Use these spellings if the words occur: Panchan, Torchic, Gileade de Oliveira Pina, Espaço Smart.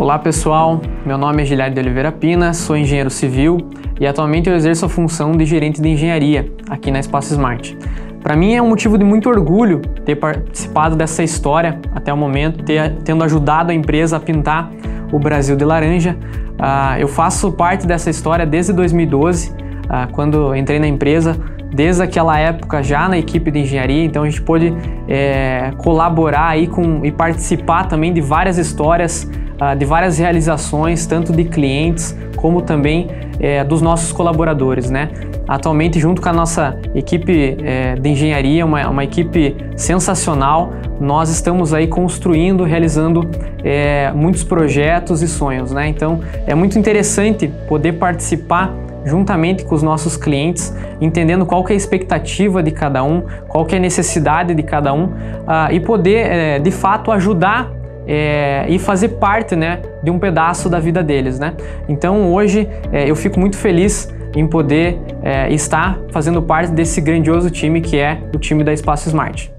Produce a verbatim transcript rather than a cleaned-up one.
Olá pessoal, meu nome é Gileade de Oliveira Pina, sou engenheiro civil e atualmente eu exerço a função de gerente de engenharia aqui na Espaço Smart. Para mim é um motivo de muito orgulho ter participado dessa história até o momento, ter, tendo ajudado a empresa a pintar o Brasil de laranja. Uh, eu faço parte dessa história desde dois mil e doze, uh, quando entrei na empresa. Desde aquela época já na equipe de engenharia, então a gente pôde é, colaborar aí com, e participar também de várias histórias, uh, de várias realizações, tanto de clientes como também é, dos nossos colaboradores, né? Atualmente, junto com a nossa equipe é, de engenharia, uma, uma equipe sensacional, nós estamos aí construindo, realizando é, muitos projetos e sonhos, né? Então é muito interessante poder participar juntamente com os nossos clientes, entendendo qual que é a expectativa de cada um, qual que é a necessidade de cada um, uh, e poder, é, de fato, ajudar é, e fazer parte, né, de um pedaço da vida deles, né? Então, hoje, é, eu fico muito feliz em poder é, estar fazendo parte desse grandioso time que é o time da Espaço Smart.